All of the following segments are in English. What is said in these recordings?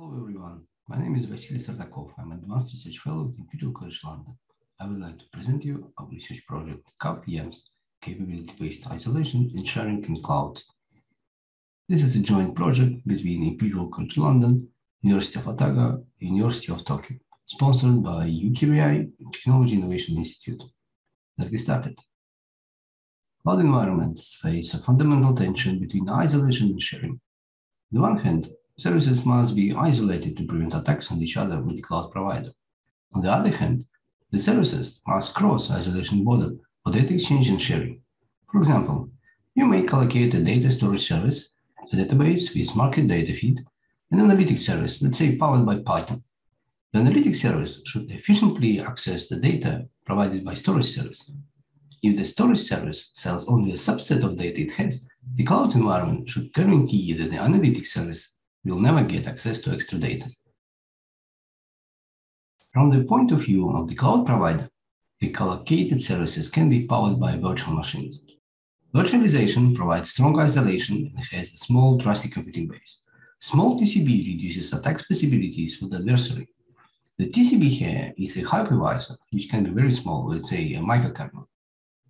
Hello everyone, my name is Vasily Sartakov. I'm an advanced research fellow at Imperial College London. I would like to present you our research project CAP VMs, capability-based isolation and sharing in cloud. This is a joint project between Imperial College London, University of Otago, University of Tokyo, sponsored by UKRI Technology Innovation Institute. Let's get started. Cloud environments face a fundamental tension between isolation and sharing. On the one hand, services must be isolated to prevent attacks on each other with the cloud provider. On the other hand, the services must cross isolation border for data exchange and sharing. For example, you may allocate a data storage service, a database with market data feed, an analytics service, let's say powered by Python. The analytics service should efficiently access the data provided by storage service. If the storage service sells only a subset of data it has, the cloud environment should guarantee that the analytics service will never get access to extra data. From the point of view of the cloud provider, the collocated services can be powered by virtual machines. Virtualization provides strong isolation and has a small trusty computing base. Small TCB reduces attack possibilities for the adversary. The TCB here is a hypervisor, which can be very small, let's say a microkernel.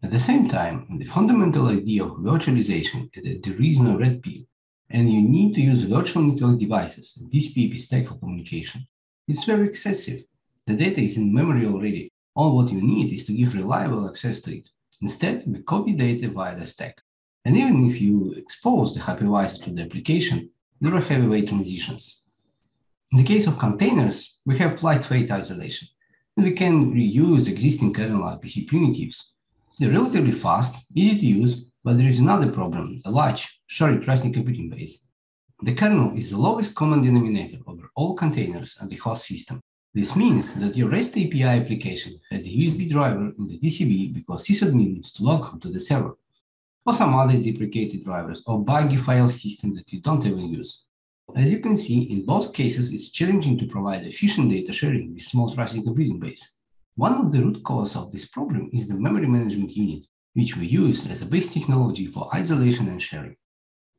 At the same time, the fundamental idea of virtualization is that there is no red pill, and you need to use virtual network devices and this PAP stack for communication. It's very excessive. The data is in memory already. All what you need is to give reliable access to it. Instead, we copy data via the stack. And even if you expose the hypervisor to the application, there are heavyweight transitions. In the case of containers, we have lightweight isolation, and we can reuse existing kernel IPC primitives. They're relatively fast, easy to use, but there is another problem, a large, shared trusted computing base. The kernel is the lowest common denominator over all containers and the host system. This means that your REST API application has a USB driver in the TCB because sysadmin needs to log onto the server, or some other deprecated drivers or buggy file system that you don't even use. As you can see, in both cases, it's challenging to provide efficient data sharing with small trusted computing base. One of the root causes of this problem is the memory management unit, which we use as a base technology for isolation and sharing.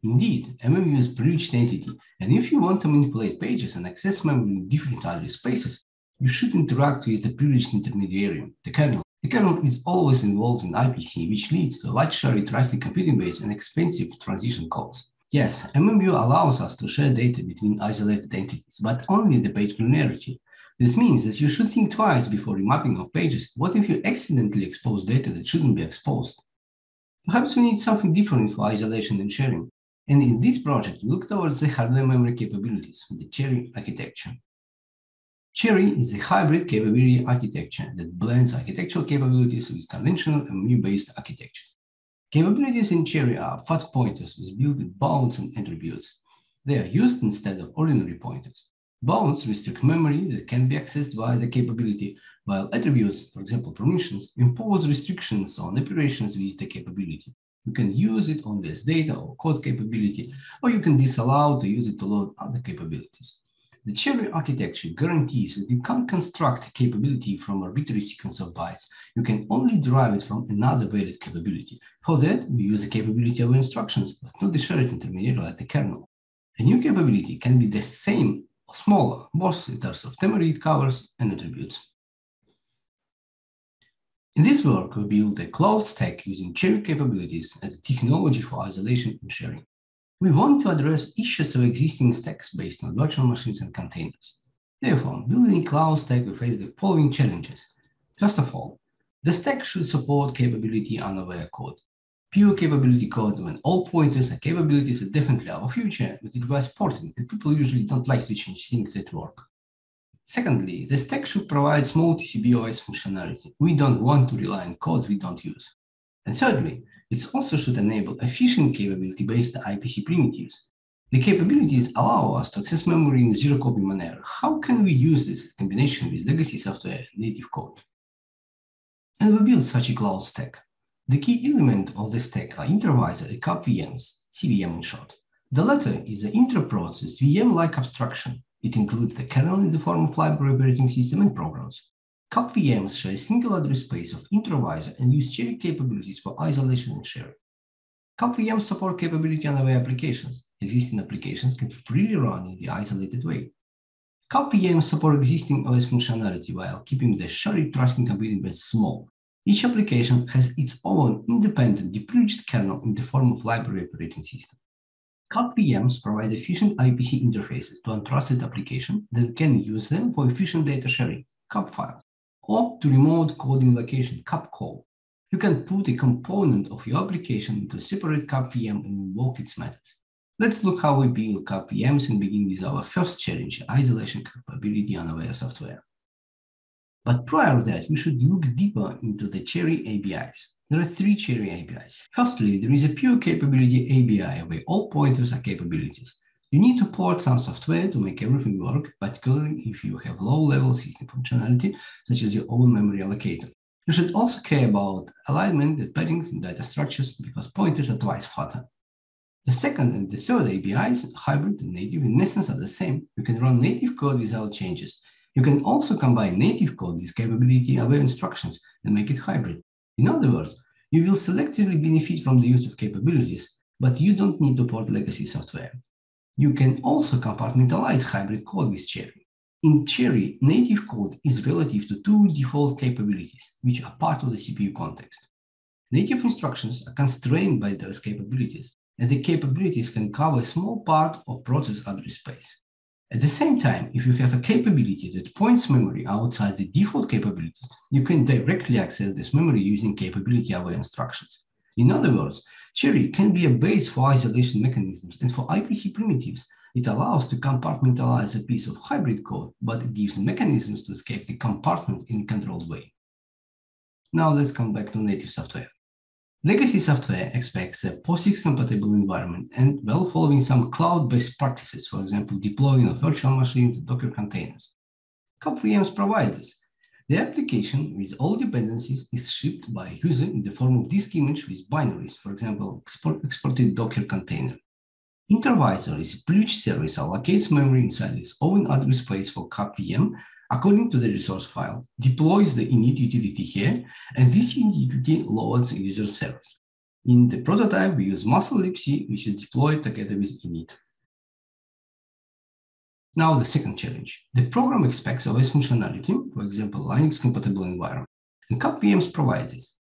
Indeed, MMU is a privileged entity, and if you want to manipulate pages and access memory in different address spaces, you should interact with the privileged intermediary, the kernel. The kernel is always involved in IPC, which leads to a large shared trusted computing base and expensive transition calls. Yes, MMU allows us to share data between isolated entities, but only the page granularity. This means that you should think twice before remapping of pages. What if you accidentally expose data that shouldn't be exposed? Perhaps we need something different for isolation and sharing. And in this project, we look towards the hardware memory capabilities of the CHERI architecture. CHERI is a hybrid capability architecture that blends architectural capabilities with conventional MMU-based architectures. Capabilities in CHERI are fat pointers with built-in bounds and attributes. They are used instead of ordinary pointers. Bounds restrict memory that can be accessed via the capability, while attributes, for example permissions, impose restrictions on operations with the capability. You can use it only as data or code capability, or you can disallow to use it to load other capabilities. The CHERI architecture guarantees that you can't construct a capability from an arbitrary sequence of bytes. You can only derive it from another valid capability. For that, we use the capability of instructions, but not the shared intermediary like the kernel. A new capability can be the same smaller, both in terms of memory it covers and attributes. In this work, we build a cloud stack using CHERI capabilities as a technology for isolation and sharing. We want to address issues of existing stacks based on virtual machines and containers. Therefore, building a cloud stack, we face the following challenges. First of all, the stack should support capability unaware code. Pure capability code when all pointers and capabilities are definitely our future, but it was porting, and people usually don't like to change things that work. Secondly, the stack should provide small TCB/OS functionality. We don't want to rely on code we don't use. And thirdly, it also should enable efficient capability-based IPC primitives. The capabilities allow us to access memory in zero-copy manner. How can we use this in combination with legacy software and native code? And we build such a cloud stack. The key element of the stack are intervisor and CAP VMs, CVM in short. The latter is the inter-process VM-like abstraction. It includes the kernel in the form of library operating system and programs. CAP VMs share a single address space of intervisor and use CHERI capabilities for isolation and sharing. CAP VMs support capability unaware applications. Existing applications can freely run in the isolated way. CAP VMs support existing OS functionality while keeping the CHERI trusting bit small. Each application has its own independent deployed kernel in the form of library operating system. CAP VMs provide efficient IPC interfaces to untrusted applications that can use them for efficient data sharing, CAP files, or to remote code invocation, CAP call. You can put a component of your application into a separate CAP VM and invoke its methods. Let's look how we build CAP VMs and begin with our first challenge, isolation capability on our software. But prior to that, we should look deeper into the CHERI APIs. There are three CHERI APIs. Firstly, there is a pure capability API where all pointers are capabilities. You need to port some software to make everything work, particularly if you have low-level system functionality, such as your own memory allocator. You should also care about alignment, the paddings, and data structures, because pointers are twice fatter. The second and the third APIs, hybrid and native, in essence are the same. You can run native code without changes. You can also combine native code with capability-aware instructions and make it hybrid. In other words, you will selectively benefit from the use of capabilities, but you don't need to port legacy software. You can also compartmentalize hybrid code with CHERI. In CHERI, native code is relative to two default capabilities, which are part of the CPU context. Native instructions are constrained by those capabilities, and the capabilities can cover a small part of process address space. At the same time, if you have a capability that points memory outside the default capabilities, you can directly access this memory using capability-aware instructions. In other words, CHERI can be a base for isolation mechanisms, and for IPC primitives, it allows to compartmentalize a piece of hybrid code, but it gives mechanisms to escape the compartment in a controlled way. Now let's come back to native software. Legacy software expects a POSIX-compatible environment and, well, following some cloud-based practices, for example, deploying on virtual machines and Docker containers. CAP VMs provide this. The application with all dependencies is shipped by a user in the form of disk image with binaries, for example, exported Docker container. Intervisor is a privileged service that allocates memory inside its own address space for CAP VM according to the resource file, deploys the init utility here, and this init utility loads the user service. In the prototype, we use musl libc, which is deployed together with init. Now the second challenge. The program expects OS functionality, for example, Linux-compatible environment, and CAP VMs provide this.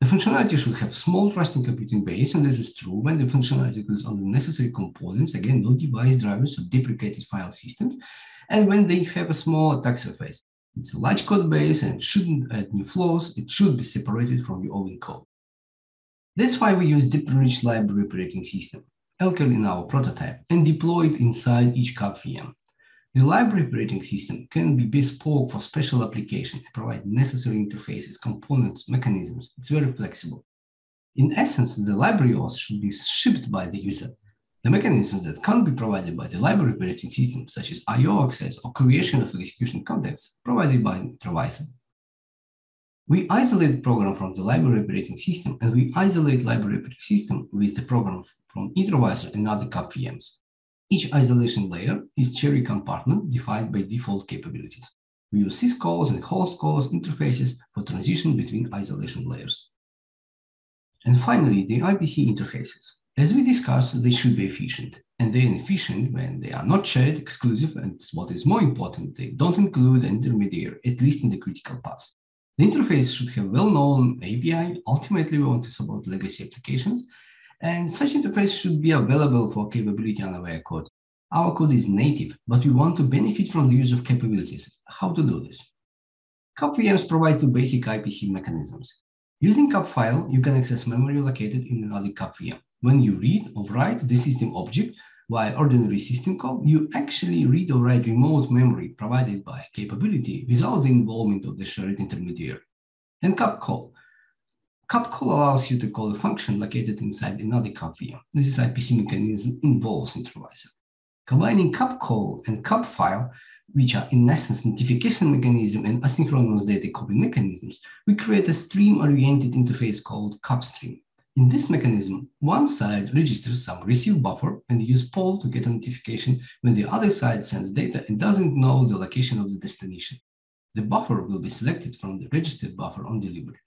The functionality should have small trusting computing base, and this is true when the functionality includes all the necessary components, again, no device drivers or deprecated file systems, and when they have a small attack surface. It's a large code base and shouldn't add new flows. It should be separated from your own code. That's why we use deep-rich library operating system, LKL, in our prototype, and deploy it inside each CAP VM. The library operating system can be bespoke for special applications and provide necessary interfaces, components, mechanisms. It's very flexible. In essence, the library OS should be shipped by the user. The mechanisms that can't be provided by the library operating system, such as I/O access or creation of execution contexts, provided by the intervisor. We isolate the program from the library operating system, and we isolate library operating system with the program from intervisor and other CAP VMs. Each isolation layer is CHERI compartment defined by default capabilities. We use syscalls and hostcalls interfaces for transition between isolation layers. And finally, the IPC interfaces. As we discussed, they should be efficient, and they are efficient when they are not shared, exclusive, and what is more important, they don't include an intermediary, at least in the critical path. The interface should have well-known API. Ultimately, we want to support legacy applications, and such interface should be available for capability-unaware code. Our code is native, but we want to benefit from the use of capabilities. How to do this? CAP VMs provide two basic IPC mechanisms. Using CAP file, you can access memory located in another CAP VM. When you read or write the system object via ordinary system call, you actually read or write remote memory provided by a capability without the involvement of the shared intermediary. And CAP call. CAP call allows you to call a function located inside another CAP VM. This is IPC mechanism involves intervisor. Combining CAP call and CAP file, which are in essence notification mechanism and asynchronous data copy mechanisms, we create a stream-oriented interface called CAP stream. In this mechanism, one side registers some receive buffer and use poll to get a notification when the other side sends data and doesn't know the location of the destination. The buffer will be selected from the registered buffer on delivery.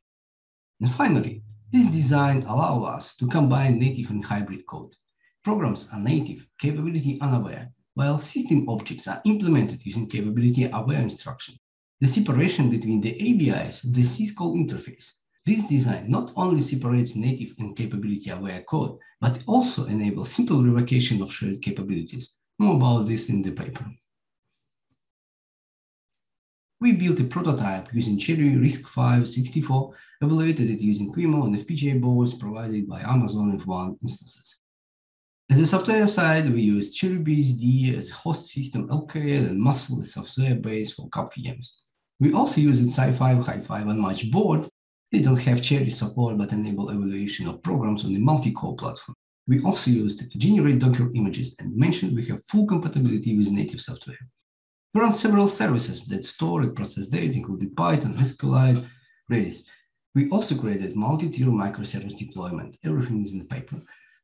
And finally, this design allows us to combine native and hybrid code. Programs are native, capability unaware, while system objects are implemented using capability-aware instruction. The separation between the ABIs and the syscall interface. This design not only separates native and capability-aware code, but also enables simple revocation of shared capabilities. More about this in the paper. We built a prototype using CHERI RISC-V 64, evaluated it using QEMU and FPGA boards provided by Amazon F1 instances. At the software side, we used CheriBSD as a host system, LKL, and musl, the software base for CAP VMs. We also used SiFive, HiFive, and Match boards. They don't have CHERI support, but enable evaluation of programs on the multi-core platform. We also used generate Docker images and mentioned we have full compatibility with native software. We run several services that store and process data, including Python, SQLite, Redis. We also created multi-tier microservice deployment. Everything is in the paper.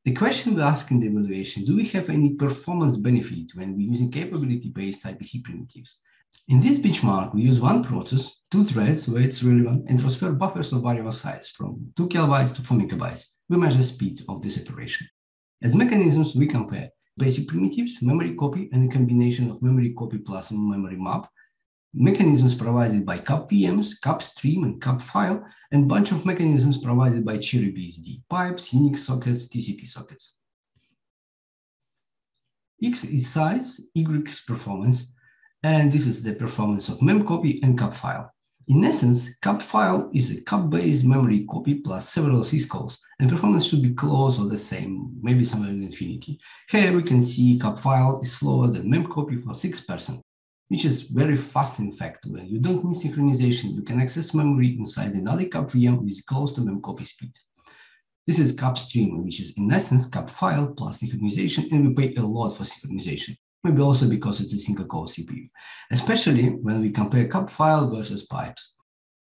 The question we ask in the evaluation, do we have any performance benefit when we're using capability-based IPC primitives? In this benchmark, we use one process, two threads where it's relevant, and transfer buffers of various size from 2 kilobytes to 4 megabytes. We measure speed of this operation. As mechanisms, we compare basic primitives, memory copy, and a combination of memory copy plus memory map, mechanisms provided by CAP VMs, CAP stream, and CAP file, and bunch of mechanisms provided by CheriBSD, pipes, Unix sockets, TCP sockets. X is size, Y is performance, and this is the performance of mem copy and CAP file. In essence, CAP file is a CAP-based memory copy plus several syscalls, and performance should be close or the same, maybe somewhere in infinity. Here we can see CAP file is slower than mem copy for 6%, which is very fast in fact. When you don't need synchronization, you can access memory inside another CAP VM with close to mem copy speed. This is CAP stream, which is in essence CAP file plus synchronization, and we pay a lot for synchronization. Maybe also because it's a single core CPU, especially when we compare CAP file versus pipes.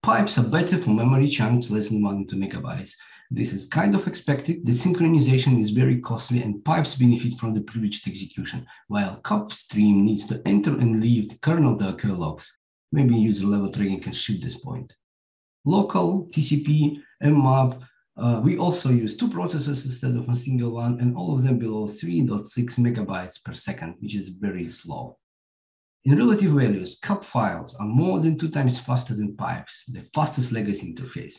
Pipes are better for memory chunks less than 1 to 2 megabytes. This is kind of expected. The synchronization is very costly and pipes benefit from the privileged execution, while CAP stream needs to enter and leave the kernel Docker logs. Maybe user level tracking can shoot this point. Local, TCP, mmap. We also use two processes instead of a single one, and all of them below 3.6 megabytes per second, which is very slow. In relative values, CAP files are more than 2 times faster than pipes, the fastest legacy interface.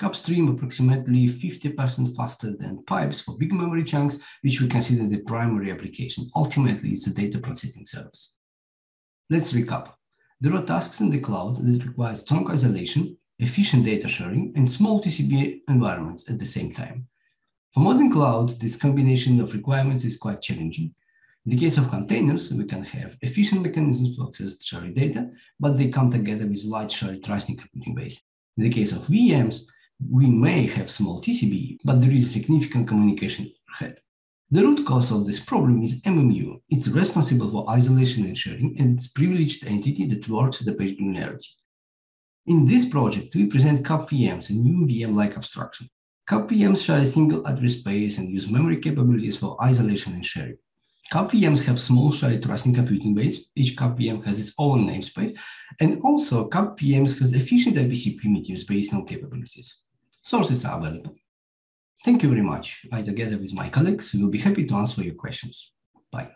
CAP stream approximately 50% faster than pipes for big memory chunks, which we consider the primary application. Ultimately, it's a data processing service. Let's recap. There are tasks in the cloud that require strong isolation, efficient data sharing, and small TCP environments at the same time. For modern clouds, this combination of requirements is quite challenging. In the case of containers, we can have efficient mechanisms to access shared data, but they come together with large shared trust and computing base. In the case of VMs, we may have small TCP, but there is a significant communication overhead. The root cause of this problem is MMU. It's responsible for isolation and sharing, and it's a privileged entity that works at the page granularity. In this project, we present CAP VMs, a new VM-like abstraction. CAP VMs share a single address space and use memory capabilities for isolation and sharing. CAP VMs have small shared trusting computing base. Each CAP VM has its own namespace. And also, CAP VMs has efficient IPC primitives based on capabilities. Sources are available. Thank you very much. I, together with my colleagues, will be happy to answer your questions. Bye.